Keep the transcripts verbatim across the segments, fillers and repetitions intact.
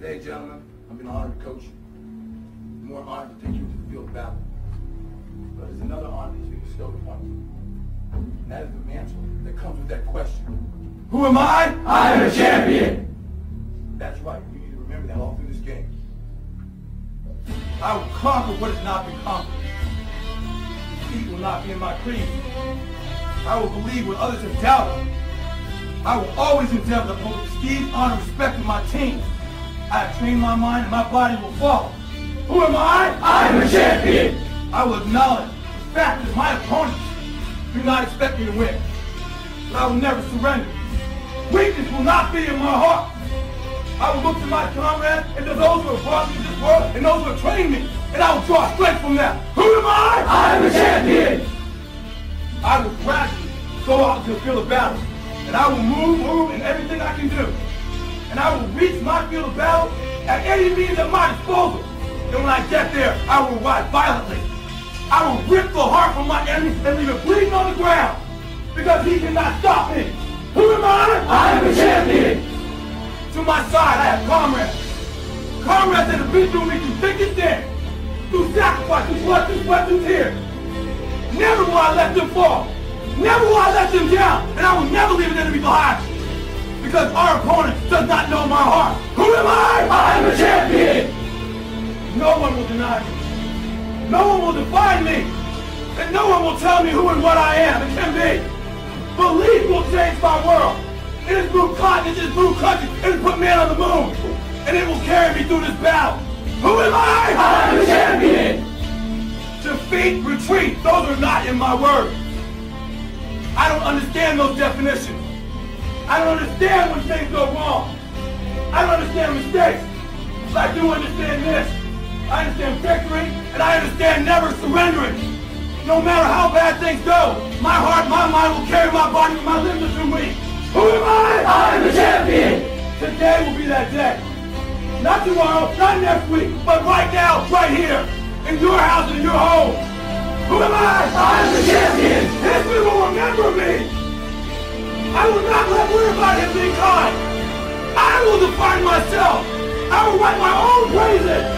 Hey, gentlemen, I've been honored to coach you. I'm more honored to take you to the field of battle. But there's another honor that's been bestowed upon you, and that is the mantle that comes with that question. Who am I? I am a champion! That's right, you need to remember that all through this game. I will conquer what has not been conquered. Defeat will not be in my creed. I will believe what others have doubted. I will always endeavor to uphold the esteem, honor, respect of my team. I have trained my mind and my body will follow. Who am I? I am a champion! I will acknowledge the fact that my opponents do not expect me to win. But I will never surrender. Weakness will not be in my heart. I will look to my comrades and to those who have brought me to this world and those who have trained me. And I will draw strength from them. Who am I? I am a champion! I will gradually go out to the field of battle. And I will move, move, in everything I can do. And I will reach my field of battle at any means at my disposal. And when I get there, I will ride violently. I will rip the heart from my enemy and leave it bleeding on the ground. Because he cannot stop me. Who am I? I am a champion. To my side, I have comrades. Comrades that have been through me through thick and thin. Through sacrifice, through blood, through sweat, through tears. Never will I let them fall. Never will I let them down. And I will never leave an enemy behind. Because our opponent does not know my heart. Who am I? I am a champion! No one will deny me. No one will define me. And no one will tell me who and what I am. It can be. Belief will change my world. It has moved continents, it has moved countries, it has put man on the moon. And it will carry me through this battle. Who am I? I am a champion! Defeat, retreat, those are not in my word. I don't understand those definitions. I don't understand when things go wrong. I don't understand mistakes. But I do understand this. I understand victory, and I understand never surrendering. No matter how bad things go, my heart, my mind will carry my body and my limbs through me. Who am I? I am the champion. Today will be that day. Not tomorrow, not next week, but right now, right here, in your house and in your home. Who am I? I am the champion. History will remember me. I will not let word about him be kind. I will define myself. I will write my own praises.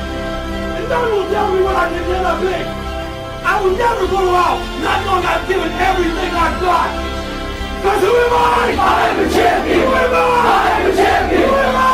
And no one will tell me what I can let up in. I will never go out, not knowing I've given everything I've got. Because who am I? I am a champion. Who am I? I am a champion. Who am I?